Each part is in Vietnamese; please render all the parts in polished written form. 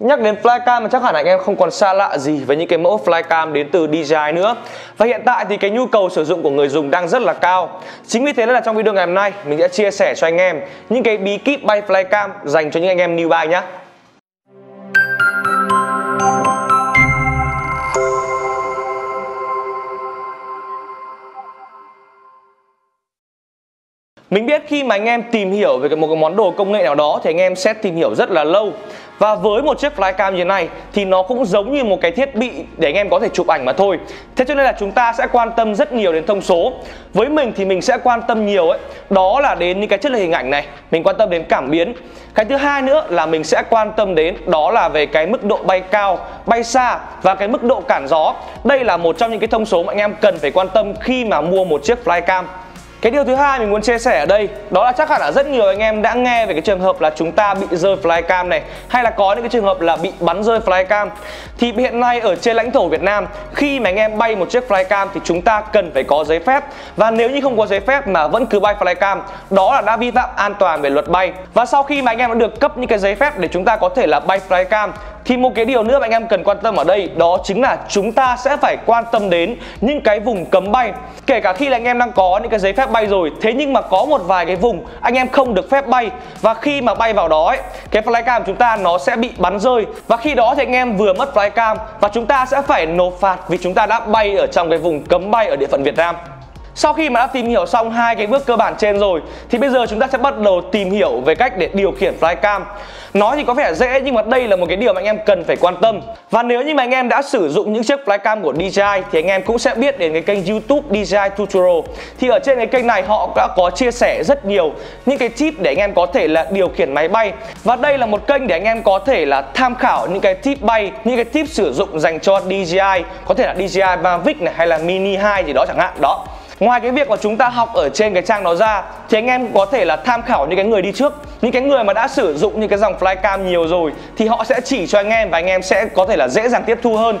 Nhắc đến Flycam mà chắc hẳn anh em không còn xa lạ gì với những cái mẫu Flycam đến từ DJI nữa. Và hiện tại thì cái nhu cầu sử dụng của người dùng đang rất là cao. Chính vì thế nên là trong video ngày hôm nay mình sẽ chia sẻ cho anh em những cái bí kíp bay Flycam dành cho những anh em newbie nhé. Mình biết khi mà anh em tìm hiểu về một cái món đồ công nghệ nào đó thì anh em sẽ tìm hiểu rất là lâu. Và với một chiếc Flycam như thế này thì nó cũng giống như một cái thiết bị để anh em có thể chụp ảnh mà thôi. Thế cho nên là chúng ta sẽ quan tâm rất nhiều đến thông số. Với mình thì mình sẽ quan tâm nhiều đó là đến những cái chất lượng hình ảnh này. Mình quan tâm đến cảm biến. Cái thứ hai nữa là mình sẽ quan tâm đến đó là về cái mức độ bay cao, bay xa và cái mức độ cản gió. Đây là một trong những cái thông số mà anh em cần phải quan tâm khi mà mua một chiếc Flycam. Cái điều thứ hai mình muốn chia sẻ ở đây đó là chắc hẳn là rất nhiều anh em đã nghe về cái trường hợp là chúng ta bị rơi Flycam này, hay là có những cái trường hợp là bị bắn rơi Flycam. Thì hiện nay ở trên lãnh thổ Việt Nam, khi mà anh em bay một chiếc Flycam thì chúng ta cần phải có giấy phép. Và nếu như không có giấy phép mà vẫn cứ bay Flycam, đó là đã vi phạm an toàn về luật bay. Và sau khi mà anh em đã được cấp những cái giấy phép để chúng ta có thể là bay Flycam thì một cái điều nữa mà anh em cần quan tâm ở đây đó chính là chúng ta sẽ phải quan tâm đến những cái vùng cấm bay. Kể cả khi là anh em đang có những cái giấy phép bay rồi, thế nhưng mà có một vài cái vùng anh em không được phép bay, và khi mà bay vào đó cái Flycam của chúng ta nó sẽ bị bắn rơi, và khi đó thì anh em vừa mất Flycam và chúng ta sẽ phải nộp phạt vì chúng ta đã bay ở trong cái vùng cấm bay ở địa phận Việt Nam. Sau khi mà đã tìm hiểu xong hai cái bước cơ bản trên rồi thì bây giờ chúng ta sẽ bắt đầu tìm hiểu về cách để điều khiển Flycam. Nói thì có vẻ dễ nhưng mà đây là một cái điều mà anh em cần phải quan tâm. Và nếu như mà anh em đã sử dụng những chiếc Flycam của DJI thì anh em cũng sẽ biết đến cái kênh YouTube DJI Tutorial. Thì ở trên cái kênh này họ đã có chia sẻ rất nhiều những cái tip để anh em có thể là điều khiển máy bay. Và đây là một kênh để anh em có thể là tham khảo những cái tip bay, những cái tip sử dụng dành cho DJI, có thể là DJI Mavic này hay là Mini 2 gì đó chẳng hạn đó. Ngoài cái việc mà chúng ta học ở trên cái trang đó ra thì anh em có thể là tham khảo những cái người đi trước, những cái người mà đã sử dụng những cái dòng Flycam nhiều rồi thì họ sẽ chỉ cho anh em và anh em sẽ có thể là dễ dàng tiếp thu hơn.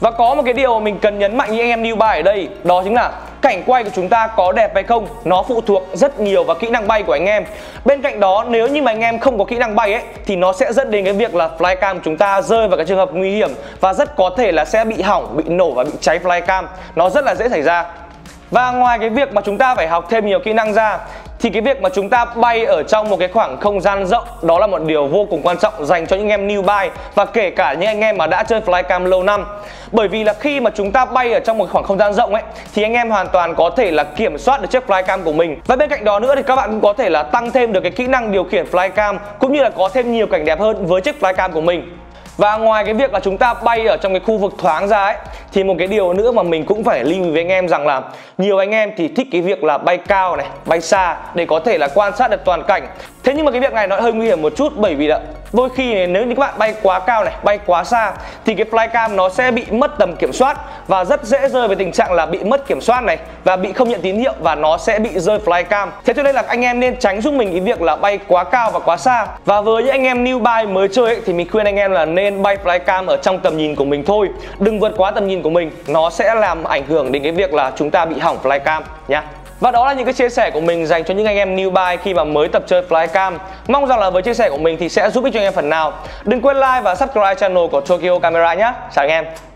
Và có một cái điều mà mình cần nhấn mạnh với anh em newbie ở đây đó chính là cảnh quay của chúng ta có đẹp hay không, nó phụ thuộc rất nhiều vào kỹ năng bay của anh em. Bên cạnh đó nếu như mà anh em không có kỹ năng bay thì nó sẽ dẫn đến cái việc là Flycam của chúng ta rơi vào cái trường hợp nguy hiểm và rất có thể là sẽ bị hỏng, bị nổ và bị cháy Flycam. Nó rất là dễ xảy ra. Và ngoài cái việc mà chúng ta phải học thêm nhiều kỹ năng ra thì cái việc mà chúng ta bay ở trong một cái khoảng không gian rộng đó là một điều vô cùng quan trọng dành cho những em newbie và kể cả những anh em mà đã chơi Flycam lâu năm. Bởi vì là khi mà chúng ta bay ở trong một khoảng không gian rộng thì anh em hoàn toàn có thể là kiểm soát được chiếc Flycam của mình. Và bên cạnh đó nữa thì các bạn cũng có thể là tăng thêm được cái kỹ năng điều khiển Flycam cũng như là có thêm nhiều cảnh đẹp hơn với chiếc Flycam của mình. Và ngoài cái việc là chúng ta bay ở trong cái khu vực thoáng ra thì một cái điều nữa mà mình cũng phải lưu ý với anh em rằng là nhiều anh em thì thích cái việc là bay cao này, bay xa để có thể là quan sát được toàn cảnh. Thế nhưng mà cái việc này nó hơi nguy hiểm một chút, bởi vì là đôi khi nếu như các bạn bay quá cao này, bay quá xa thì cái Flycam nó sẽ bị mất tầm kiểm soát và rất dễ rơi về tình trạng là bị mất kiểm soát này và bị không nhận tín hiệu và nó sẽ bị rơi Flycam. Thế cho nên là anh em nên tránh giúp mình cái việc là bay quá cao và quá xa. Và với những anh em newbie mới chơi thì mình khuyên anh em là nên bay Flycam ở trong tầm nhìn của mình thôi, đừng vượt quá tầm nhìn của mình, nó sẽ làm ảnh hưởng đến cái việc là chúng ta bị hỏng Flycam nhá. Và đó là những cái chia sẻ của mình dành cho những anh em newbie khi mà mới tập chơi Flycam. Mong rằng là với chia sẻ của mình thì sẽ giúp ích cho anh em phần nào. Đừng quên like và subscribe channel của Tokyo Camera nhé. Chào anh em.